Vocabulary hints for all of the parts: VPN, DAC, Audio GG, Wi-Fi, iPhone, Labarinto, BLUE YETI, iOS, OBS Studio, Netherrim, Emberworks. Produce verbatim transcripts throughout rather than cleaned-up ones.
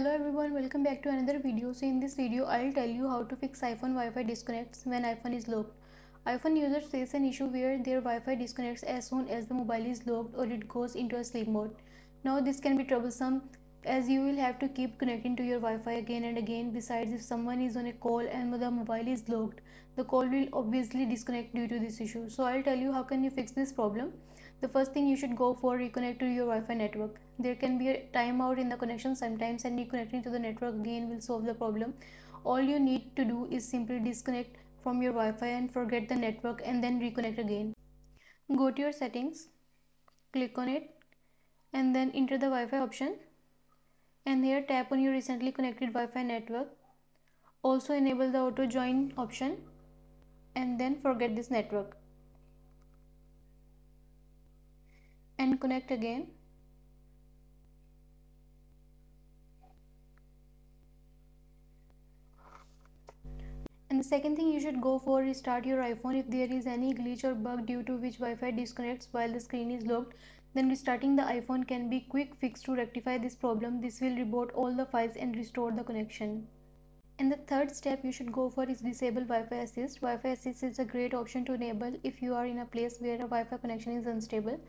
Hello everyone, welcome back to another video. So in this video I'll tell you how to fix iPhone Wi-Fi disconnects when iPhone is locked. iPhone users face an issue where their Wi-Fi disconnects as soon as the mobile is locked or it goes into a sleep mode. Now this can be troublesome as you will have to keep connecting to your Wi-Fi again and again. Besides, if someone is on a call and the mobile is locked, the call will obviously disconnect due to this issue. So I'll tell you how can you fix this problem. The first thing you should go for, reconnect to your Wi-Fi network. There can be a timeout in the connection sometimes, and reconnecting to the network again will solve the problem. All you need to do is simply disconnect from your Wi-Fi and forget the network and then reconnect again. Go to your settings, click on it, and then enter the Wi-Fi option. And here tap on your recently connected Wi-Fi network. Also enable the auto join option and then forget this network. And connect again. And the second thing you should go for is start your iPhone. If there is any glitch or bug due to which Wi-Fi disconnects while the screen is locked, then restarting the iPhone can be a quick fix to rectify this problem. This will reboot all the files and restore the connection. And the third step you should go for is disable Wi-Fi Assist. Wi-Fi Assist is a great option to enable if you are in a place where a Wi-Fi connection is unstable.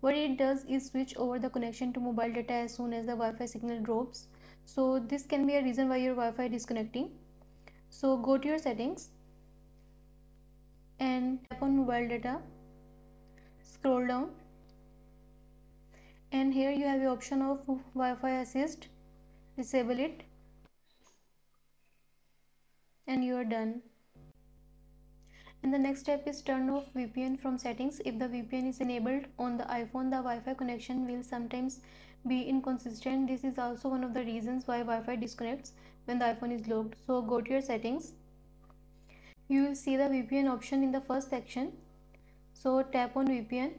What it does is switch over the connection to mobile data as soon as the Wi-Fi signal drops. So this can be a reason why your Wi-Fi is disconnecting. So go to your settings and tap on mobile data, scroll down, and here you have the option of Wi-Fi Assist. Disable it and you are done. And the next step is turn off V P N from settings. If the V P N is enabled on the iPhone, the Wi-Fi connection will sometimes be inconsistent. This is also one of the reasons why Wi-Fi disconnects when the iPhone is locked. So go to your settings. You will see the V P N option in the first section. So tap on V P N.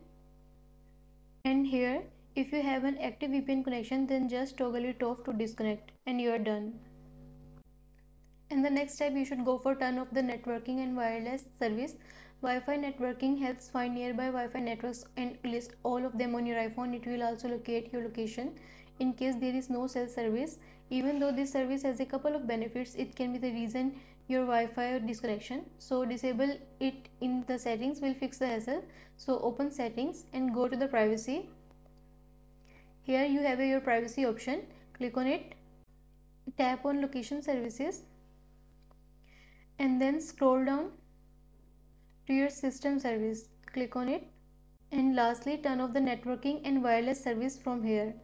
And here, if you have an active V P N connection, then just toggle it off to disconnect and you are done. And the next step you should go for, turn off the networking and wireless service. Wi-Fi networking helps find nearby Wi-Fi networks and list all of them on your iPhone. It will also locate your location in case there is no cell service. Even though this service has a couple of benefits, it can be the reason your Wi-Fi disconnection. So disable it in the settings will fix the hassle. So open settings and go to the privacy. Here you have your privacy option. Click on it. Tap on location services. And then scroll down to your system service, click on it, and lastly turn off the networking and wireless service from here.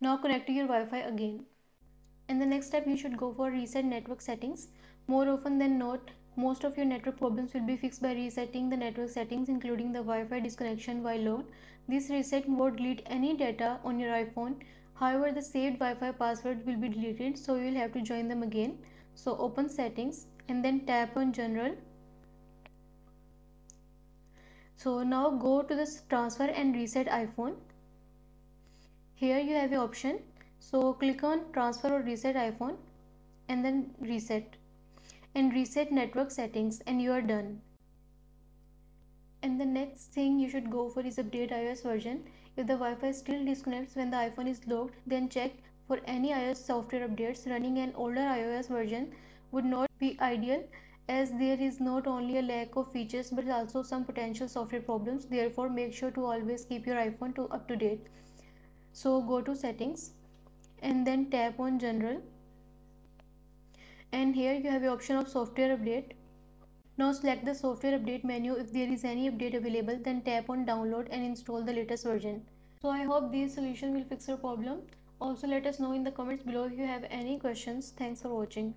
Now connect to your Wi-Fi again. And the next step you should go for, reset network settings. More often than not, most of your network problems will be fixed by resetting the network settings, including the Wi-Fi disconnection while locked. This reset won't delete any data on your iPhone. However, the saved Wi-Fi password will be deleted, so you will have to join them again. So open settings and then tap on general. So now go to the transfer and reset iPhone. Here you have an option. So click on transfer or reset iPhone and then reset. And reset network settings and you are done. And the next thing you should go for is update iOS version. If the Wi-Fi still disconnects when the iPhone is locked, then check for any iOS software updates. Running an older iOS version would not be ideal as there is not only a lack of features but also some potential software problems. Therefore, make sure to always keep your iPhone to up to date. So go to settings and then tap on general. And here you have the option of software update. Now select the software update menu. If there is any update available, then tap on download and install the latest version. So I hope this solution will fix your problem. Also let us know in the comments below if you have any questions. Thanks for watching.